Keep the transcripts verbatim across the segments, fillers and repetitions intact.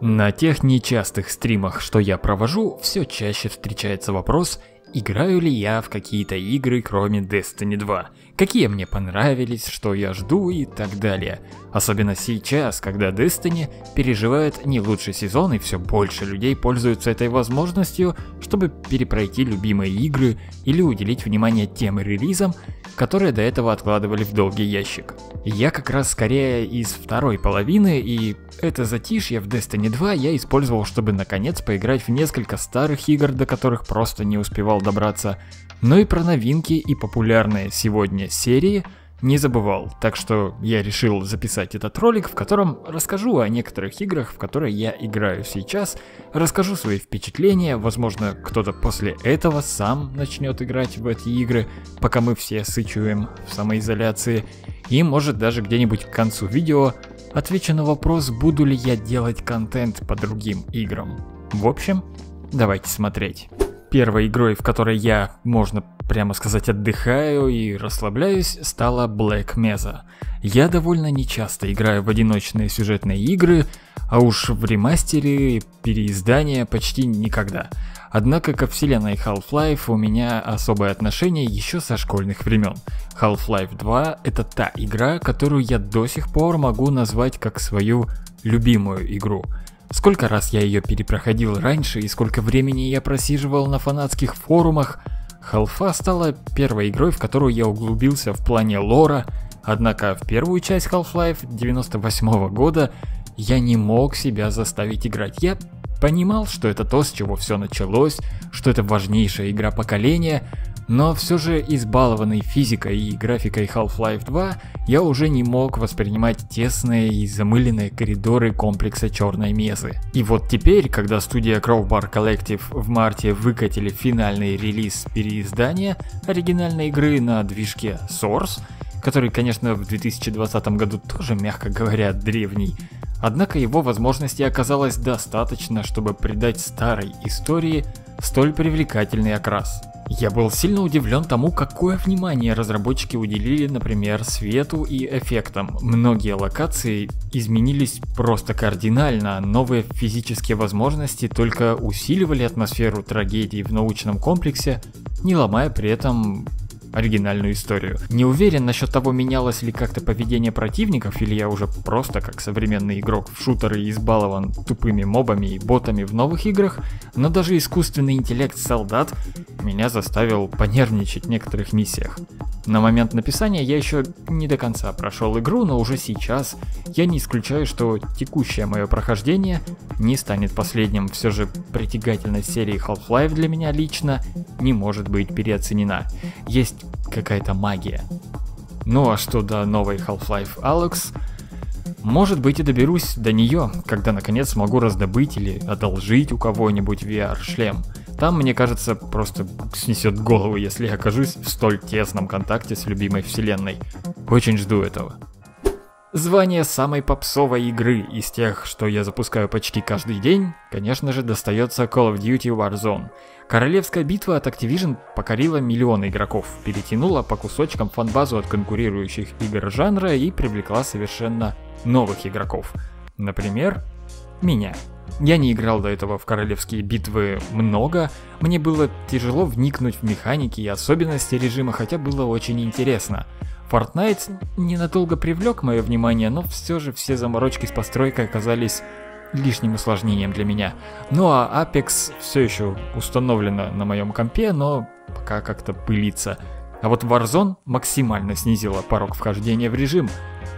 На тех нечастых стримах, что я провожу, все чаще встречается вопрос, играю ли я в какие-то игры, кроме Destiny два, какие мне понравились, что я жду и так далее. Особенно сейчас, когда Destiny переживает не лучший сезон и все больше людей пользуются этой возможностью, чтобы перепройти любимые игры или уделить внимание тем релизам, которые до этого откладывали в долгий ящик. Я как раз скорее из второй половины, и это затишье в Destiny два я использовал, чтобы наконец поиграть в несколько старых игр, до которых просто не успевал добраться, но и про новинки и популярные сегодня серии не забывал, так что я решил записать этот ролик, в котором расскажу о некоторых играх, в которые я играю сейчас, расскажу свои впечатления, возможно, кто-то после этого сам начнет играть в эти игры, пока мы все сычуем в самоизоляции, и может даже где-нибудь к концу видео отвечу на вопрос, буду ли я делать контент по другим играм. В общем, давайте смотреть. Первой игрой, в которой я, можно прямо сказать, отдыхаю и расслабляюсь, стала Black Mesa. Я довольно нечасто играю в одиночные сюжетные игры, а уж в ремастере, переиздания почти никогда. Однако ко вселенной Half-Life у меня особое отношение еще со школьных времен. Half-Life два — это та игра, которую я до сих пор могу назвать как свою любимую игру. Сколько раз я ее перепроходил раньше и сколько времени я просиживал на фанатских форумах, Half-Life стала первой игрой, в которую я углубился в плане лора, однако в первую часть Half-Life девяносто восьмого года я не мог себя заставить играть. Я понимал, что это то, с чего все началось, что это важнейшая игра поколения, но все же избалованный физикой и графикой Half-Life два я уже не мог воспринимать тесные и замыленные коридоры комплекса Черной Мезы. И вот теперь, когда студия Crowbar Collective в марте выкатили финальный релиз переиздания оригинальной игры на движке Source, который, конечно, в две тысячи двадцатом году тоже, мягко говоря, древний, однако его возможности оказалось достаточно, чтобы придать старой истории столь привлекательный окрас. Я был сильно удивлен тому, какое внимание разработчики уделили, например, свету и эффектам. Многие локации изменились просто кардинально, новые физические возможности только усиливали атмосферу трагедии в научном комплексе, не ломая при этом оригинальную историю. Не уверен насчет того, менялось ли как-то поведение противников, или я уже просто как современный игрок в шутеры избалован тупыми мобами и ботами в новых играх, но даже искусственный интеллект солдат меня заставил понервничать в некоторых миссиях. На момент написания я еще не до конца прошел игру, но уже сейчас я не исключаю, что текущее мое прохождение не станет последним, все же притягательность серии Half-Life для меня лично не может быть переоценена. Есть какая-то магия. Ну а что до новой Half-Life Alyx, может быть и доберусь до нее, когда наконец смогу раздобыть или одолжить у кого-нибудь ви ар шлем. Там, мне кажется, просто снесет голову, если я окажусь в столь тесном контакте с любимой вселенной. Очень жду этого. Звание самой попсовой игры из тех, что я запускаю почти каждый день, конечно же, достается Call of Duty Warzone. Королевская битва от Activision покорила миллионы игроков, перетянула по кусочкам фанбазу от конкурирующих игр жанра и привлекла совершенно новых игроков. Например, меня. Я не играл до этого в королевские битвы много, мне было тяжело вникнуть в механики и особенности режима, хотя было очень интересно. Fortnite ненадолго привлек мое внимание, но все же все заморочки с постройкой оказались лишним усложнением для меня. Ну а Apex все еще установлена на моем компе, но пока как-то пылится. А вот Warzone максимально снизила порог вхождения в режим.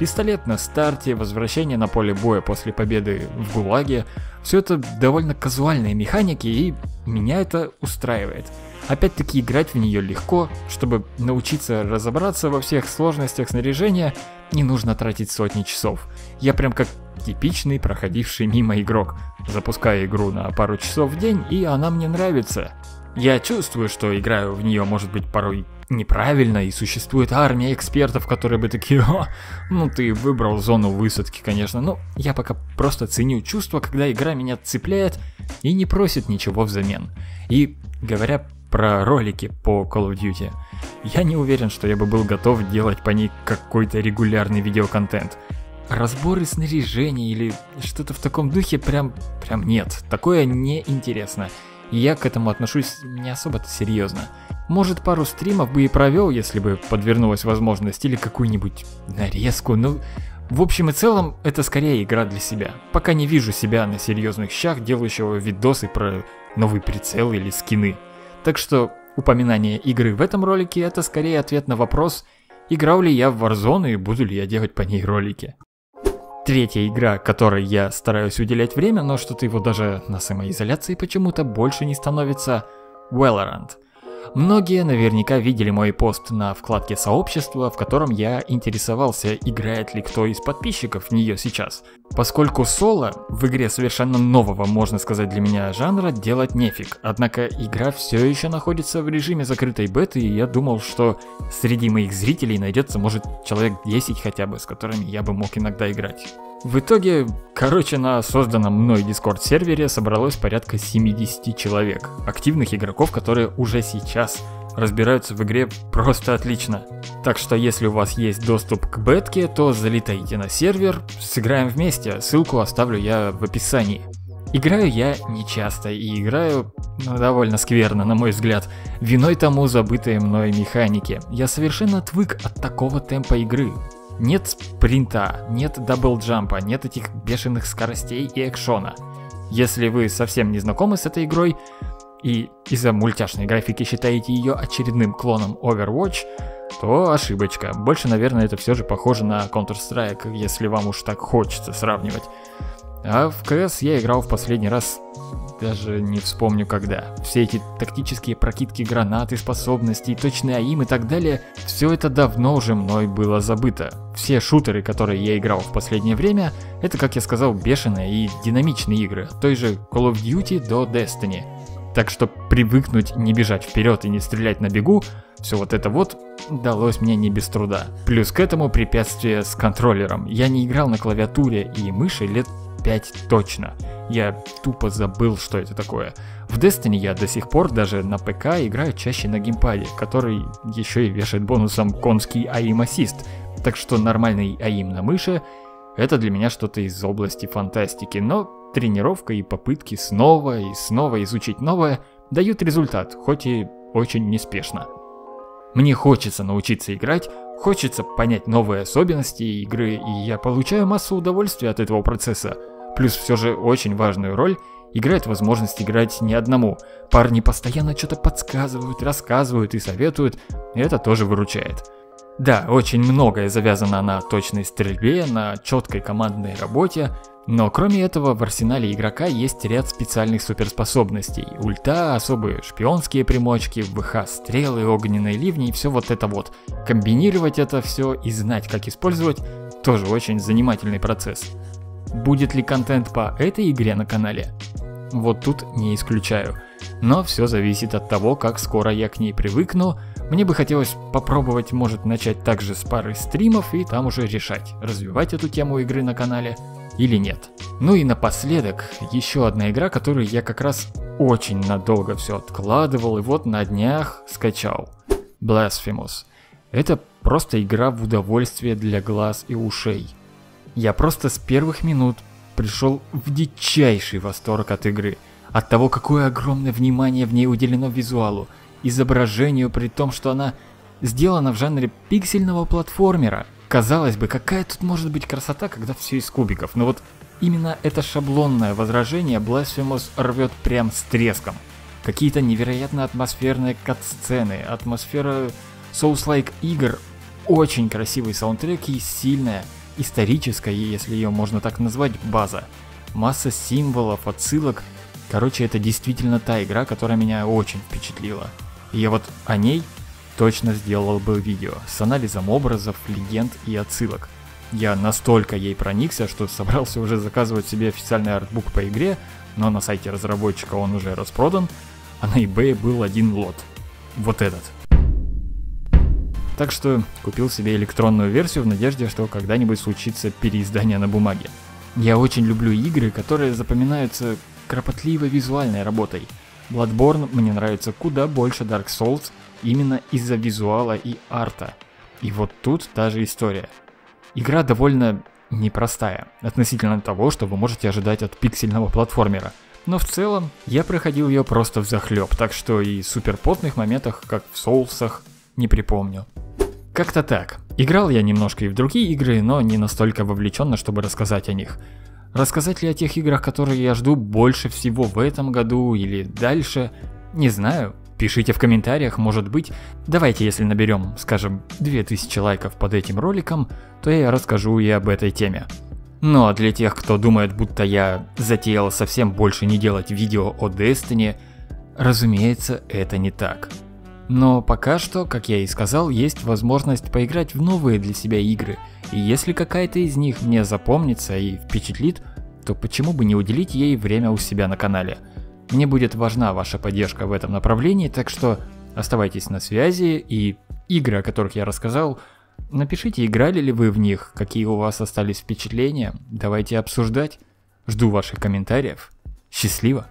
Пистолет на старте, возвращение на поле боя после победы в ГУЛАГе — все это довольно казуальные механики, и меня это устраивает. Опять-таки играть в нее легко, чтобы научиться разобраться во всех сложностях снаряжения, не нужно тратить сотни часов. Я прям как типичный проходивший мимо игрок, запускаю игру на пару часов в день, и она мне нравится. Я чувствую, что играю в нее, может быть, порой неправильно, и существует армия экспертов, которые бы такие: «О, ну ты выбрал зону высадки, конечно», но я пока просто ценю чувство, когда игра меня цепляет и не просит ничего взамен. И говоря про ролики по Call of Duty, я не уверен, что я бы был готов делать по ней какой-то регулярный видеоконтент. разборы снаряжения или что-то в таком духе прям, прям нет. Такое неинтересно. И я к этому отношусь не особо-то серьезно. Может, пару стримов бы и провел, если бы подвернулась возможность, или какую-нибудь нарезку, ну... В общем и целом, это скорее игра для себя. Пока не вижу себя на серьезных щах, делающего видосы про новый прицел или скины. Так что упоминание игры в этом ролике — это скорее ответ на вопрос, играл ли я в Warzone и буду ли я делать по ней ролики. Третья игра, которой я стараюсь уделять время, но что-то его даже на самоизоляции почему-то больше не становится, — Valorant. Многие наверняка видели мой пост на вкладке сообщества, в котором я интересовался, играет ли кто из подписчиков в нее сейчас. Поскольку соло в игре совершенно нового, можно сказать, для меня жанра, делать нефиг. Однако игра все еще находится в режиме закрытой беты, и я думал, что среди моих зрителей найдется, может, человек десять хотя бы, с которыми я бы мог иногда играть. В итоге, короче, на созданном мной Discord-сервере собралось порядка семидесяти человек, активных игроков, которые уже сейчас разбираются в игре просто отлично. Так что если у вас есть доступ к бетке, то залетайте на сервер, сыграем вместе, ссылку оставлю я в описании. Играю я нечасто и играю, ну, довольно скверно, на мой взгляд. Виной тому забытые мной механики. Я совершенно отвык от такого темпа игры. Нет спринта, нет даблджампа, нет этих бешеных скоростей и экшона. Если вы совсем не знакомы с этой игрой и из-за мультяшной графики считаете ее очередным клоном Overwatch, то ошибочка. Больше, наверное, это все же похоже на Counter-Strike, если вам уж так хочется сравнивать. А в си эс я играл в последний раз, даже не вспомню когда. Все эти тактические прокидки гранат и способностей, точный аим и так далее, все это давно уже мной было забыто. Все шутеры, которые я играл в последнее время, это, как я сказал, бешеные и динамичные игры, от той же Call of Duty до Destiny. Так что привыкнуть не бежать вперед и не стрелять на бегу, все вот это вот далось мне не без труда. Плюс к этому препятствие с контроллером. Я не играл на клавиатуре и мыши лет пять точно. Я тупо забыл, что это такое. В Destiny я до сих пор даже на ПК играю чаще на геймпаде, который еще и вешает бонусом конский аим-ассист. Так что нормальный аим на мыше — это для меня что-то из области фантастики, но тренировка и попытки снова и снова изучить новое дают результат, хоть и очень неспешно. Мне хочется научиться играть, хочется понять новые особенности игры, и я получаю массу удовольствия от этого процесса. Плюс все же очень важную роль играет возможность играть не одному. Парни постоянно что-то подсказывают, рассказывают и советуют, и это тоже выручает. Да, очень многое завязано на точной стрельбе, на четкой командной работе, но кроме этого в арсенале игрока есть ряд специальных суперспособностей: ульта, особые шпионские примочки, ВХ, стрелы, огненные ливни и все вот это вот. Комбинировать это все и знать, как использовать, тоже очень занимательный процесс. Будет ли контент по этой игре на канале? Вот тут не исключаю. Но все зависит от того, как скоро я к ней привыкну. Мне бы хотелось попробовать, может, начать также с пары стримов и там уже решать, развивать эту тему игры на канале или нет. Ну и напоследок, еще одна игра, которую я как раз очень надолго все откладывал и вот на днях скачал. Blasphemous. Это просто игра в удовольствие для глаз и ушей. Я просто с первых минут пришел в дичайший восторг от игры, от того, какое огромное внимание в ней уделено визуалу, изображению, при том, что она сделана в жанре пиксельного платформера. Казалось бы, какая тут может быть красота, когда все из кубиков, но вот именно это шаблонное возражение Blasphemous рвет прям с треском. Какие-то невероятно атмосферные кат-сцены, атмосфера Souls-like игр, очень красивый саундтрек и сильная историческая, если ее можно так назвать, база. Масса символов, отсылок. Короче, это действительно та игра, которая меня очень впечатлила. И я вот о ней точно сделал бы видео с анализом образов, легенд и отсылок. Я настолько ей проникся, что собрался уже заказывать себе официальный артбук по игре, но на сайте разработчика он уже распродан, а на eBay был один лот. Вот этот. Так что купил себе электронную версию в надежде, что когда-нибудь случится переиздание на бумаге. Я очень люблю игры, которые запоминаются кропотливой визуальной работой. Bloodborne мне нравится куда больше Dark Souls именно из-за визуала и арта. И вот тут та же история. Игра довольно непростая, относительно того, что вы можете ожидать от пиксельного платформера. Но в целом, я проходил ее просто взахлеб, так что и суперпотных моментах, как в Соулсах, не припомню. Как-то так. Играл я немножко и в другие игры, но не настолько вовлеченно, чтобы рассказать о них. Рассказать ли о тех играх, которые я жду больше всего в этом году или дальше, не знаю. Пишите в комментариях, может быть, давайте если наберем, скажем, две тысячи лайков под этим роликом, то я расскажу и об этой теме. Ну а для тех, кто думает, будто я затеял совсем больше не делать видео о Destiny, разумеется, это не так. Но пока что, как я и сказал, есть возможность поиграть в новые для себя игры, и если какая-то из них мне запомнится и впечатлит, то почему бы не уделить ей время у себя на канале. Мне будет важна ваша поддержка в этом направлении, так что оставайтесь на связи, и игры, о которых я рассказал, напишите, играли ли вы в них, какие у вас остались впечатления, давайте обсуждать. Жду ваших комментариев. Счастливо!